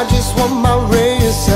I just want my raise.